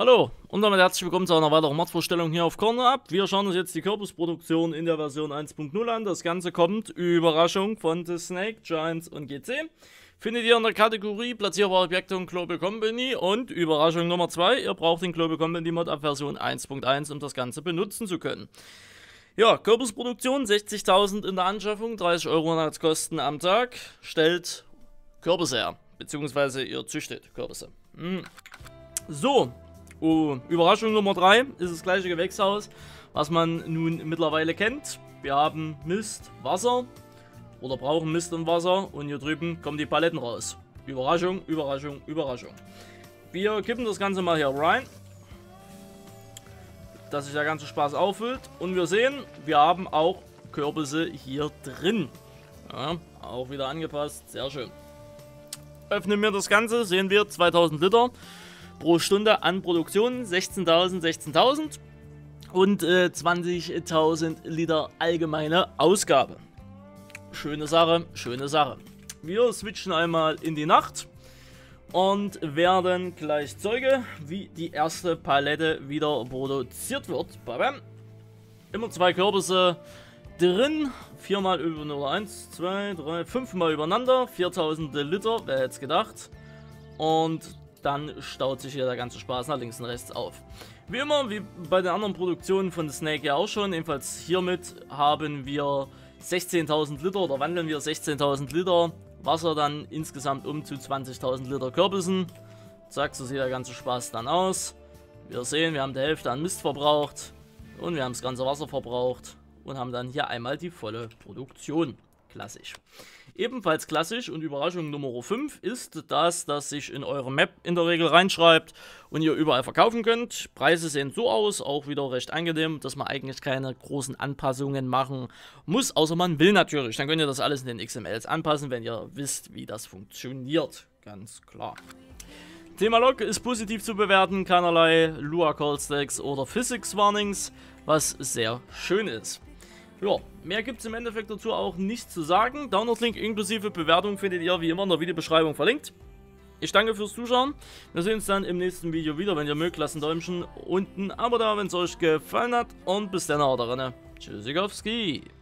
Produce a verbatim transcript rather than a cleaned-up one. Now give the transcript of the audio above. Hallo und damit herzlich willkommen zu einer weiteren Mods-Vorstellung hier auf CornHub. Wir schauen uns jetzt die Körpersproduktion in der Version eins punkt null an. Das Ganze kommt, Überraschung, von The Snake, Giants und G C. Findet ihr in der Kategorie Platzierbare Objekte und Global Company. Und Überraschung Nummer zwei, ihr braucht den Global Company Mod ab Version eins punkt eins, um das Ganze benutzen zu können. Ja, Körpersproduktion, sechzigtausend in der Anschaffung, dreißig Euro Kosten am Tag. Stellt Kürbisse her, beziehungsweise ihr züchtet Kürbisse. Hm. So. Oh, Überraschung Nummer drei ist das gleiche Gewächshaus, was man nun mittlerweile kennt. Wir haben Mist, Wasser oder brauchen Mist und Wasser und hier drüben kommen die Paletten raus. Überraschung, Überraschung, Überraschung. Wir kippen das Ganze mal hier rein, dass sich der ganze Spaß auffüllt und wir sehen, wir haben auch Kürbisse hier drin. Ja, auch wieder angepasst, sehr schön. Öffnen wir das Ganze, sehen wir zweitausend Liter. Pro Stunde an Produktion sechzehntausend, sechzehntausend und äh, zwanzigtausend Liter allgemeine Ausgabe. Schöne Sache, schöne Sache. Wir switchen einmal in die Nacht und werden gleich Zeuge, wie die erste Palette wieder produziert wird. Babam. Immer zwei Kürbisse drin, viermal über eins, zwei, drei, fünfmal übereinander, viertausend Liter, wer hätte es gedacht. Und dann staut sich hier der ganze Spaß nach links und rechts auf. Wie immer, wie bei den anderen Produktionen von The Snake ja auch schon, ebenfalls hiermit haben wir sechzehntausend Liter oder wandeln wir sechzehntausend Liter Wasser dann insgesamt um zu zwanzigtausend Liter Kürbissen. Zack, so sieht der ganze Spaß dann aus. Wir sehen, wir haben die Hälfte an Mist verbraucht und wir haben das ganze Wasser verbraucht und haben dann hier einmal die volle Produktion. Klassisch. Ebenfalls klassisch und Überraschung Nummer fünf ist das, das sich in eure Map in der Regel reinschreibt und ihr überall verkaufen könnt. Preise sehen so aus, auch wieder recht angenehm, dass man eigentlich keine großen Anpassungen machen muss, außer man will natürlich. Dann könnt ihr das alles in den X M Ls anpassen, wenn ihr wisst, wie das funktioniert. Ganz klar. Thema Log ist positiv zu bewerten, keinerlei Lua Callstacks oder Physics Warnings, was sehr schön ist. Ja, mehr gibt es im Endeffekt dazu auch nicht zu sagen. Download-Link inklusive Bewertung findet ihr wie immer in der Videobeschreibung verlinkt. Ich danke fürs Zuschauen. Wir sehen uns dann im nächsten Video wieder. Wenn ihr mögt, lasst ein Däumchen unten, aber da, wenn es euch gefallen hat. Und bis dann, haut rein. Tschüssikowski.